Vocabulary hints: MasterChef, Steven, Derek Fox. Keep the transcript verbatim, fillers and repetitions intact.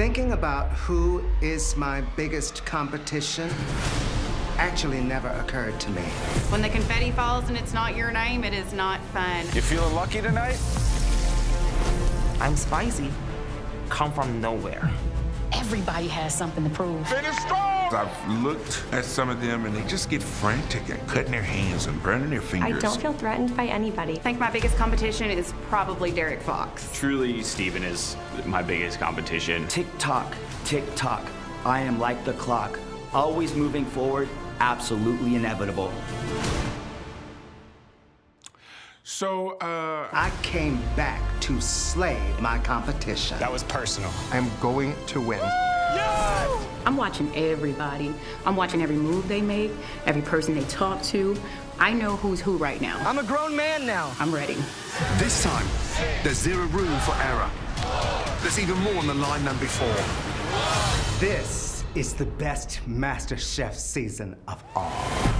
Thinking about who is my biggest competition actually never occurred to me. When the confetti falls and it's not your name, it is not fun. You feeling lucky tonight? I'm spicy. Come from nowhere. Everybody has something to prove. Finish strong! I've looked at some of them and they just get frantic at cutting their hands and burning their fingers. I don't feel threatened by anybody. I think my biggest competition is probably Derek Fox. Truly, Steven is my biggest competition. Tick-tock, tick-tock. I am like the clock. Always moving forward, absolutely inevitable. So, uh... I came back to slay my competition. That was personal. I'm going to win. Yes! I'm watching everybody. I'm watching every move they make, every person they talk to. I know who's who right now. I'm a grown man now. I'm ready. This time, there's zero room for error. There's even more on the line than before. This is the best MasterChef season of all.